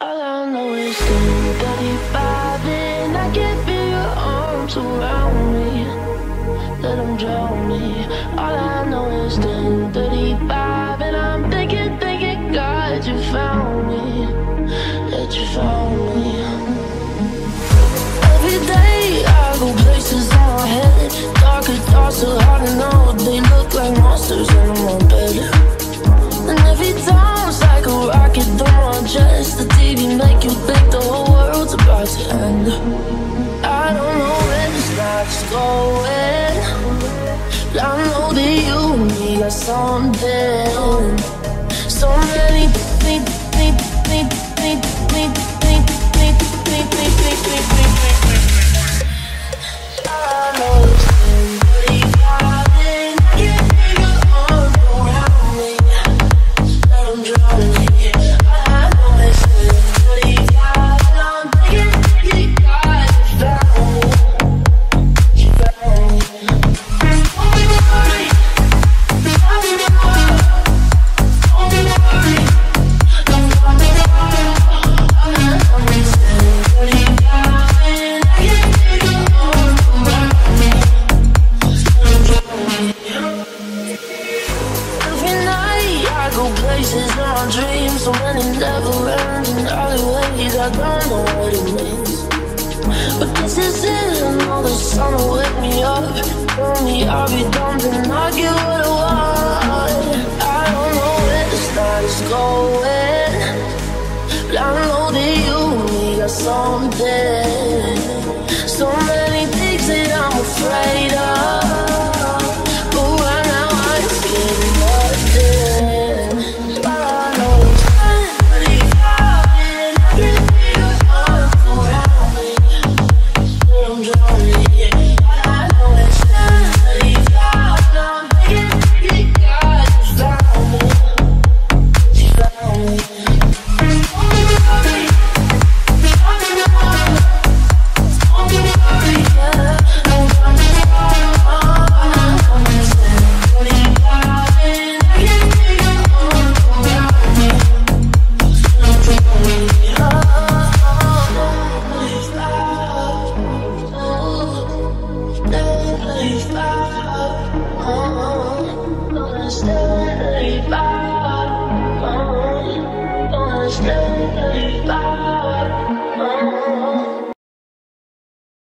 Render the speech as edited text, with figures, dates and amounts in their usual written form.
All I know is that you're vibing. I can't feel your arms around me. Let them drown me. All I know is 10:35, and I'm thinking, God, you found me. That you found me. Every day I go places in my head. Darker thoughts are hard to know. They look like monsters in my bed. And every time it's like a rocket through my chest. The TV make you think the whole world's about to end. I don't know where this life's going, but I know that you and me got something. So many